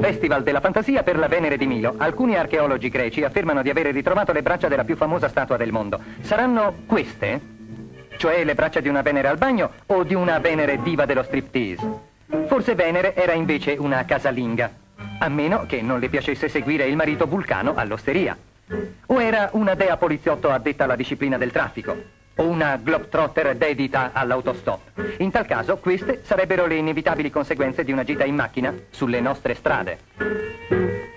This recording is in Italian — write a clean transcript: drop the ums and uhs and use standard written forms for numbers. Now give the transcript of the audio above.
Festival della fantasia per la Venere di Milo. Alcuni archeologi greci affermano di avere ritrovato le braccia della più famosa statua del mondo. Saranno queste? Cioè le braccia di una Venere al bagno o di una Venere diva dello striptease? Forse Venere era invece una casalinga, a meno che non le piacesse seguire il marito Vulcano all'osteria. O era una dea poliziotto addetta alla disciplina del traffico, o una globetrotter dedita all'autostop. In tal caso, queste sarebbero le inevitabili conseguenze di una gita in macchina sulle nostre strade.